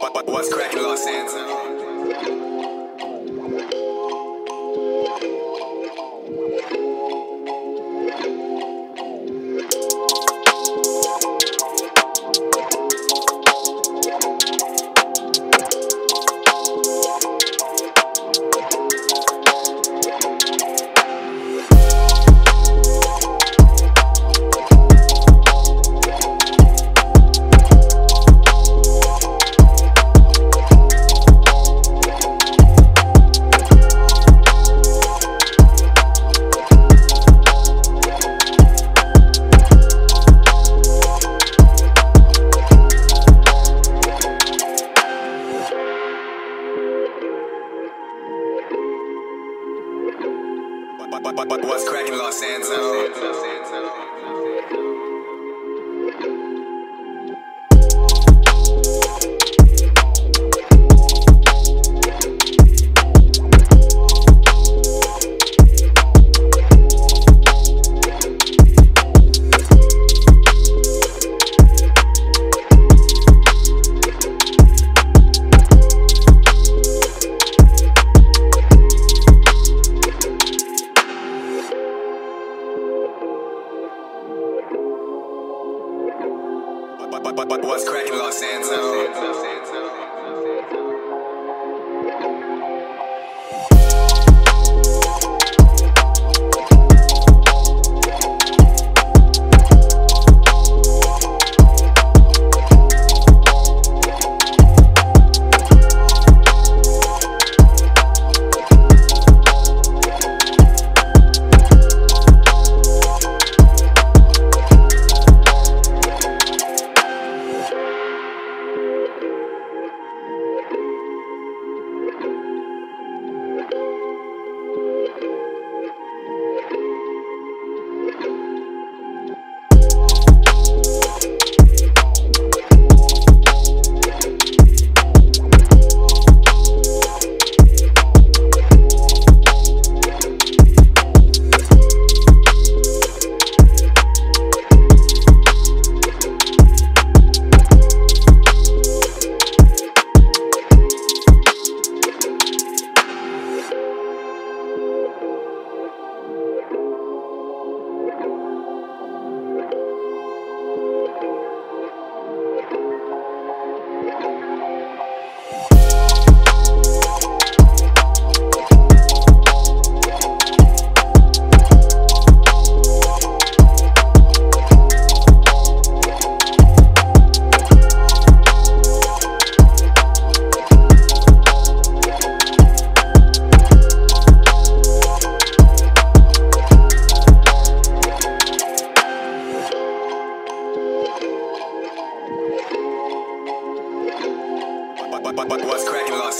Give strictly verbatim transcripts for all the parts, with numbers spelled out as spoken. What's cracking, Los Angeles? What's cracking, Los Angeles? What's cracking, Los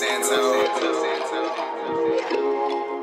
Angeles? What's cracking, Los Angeles?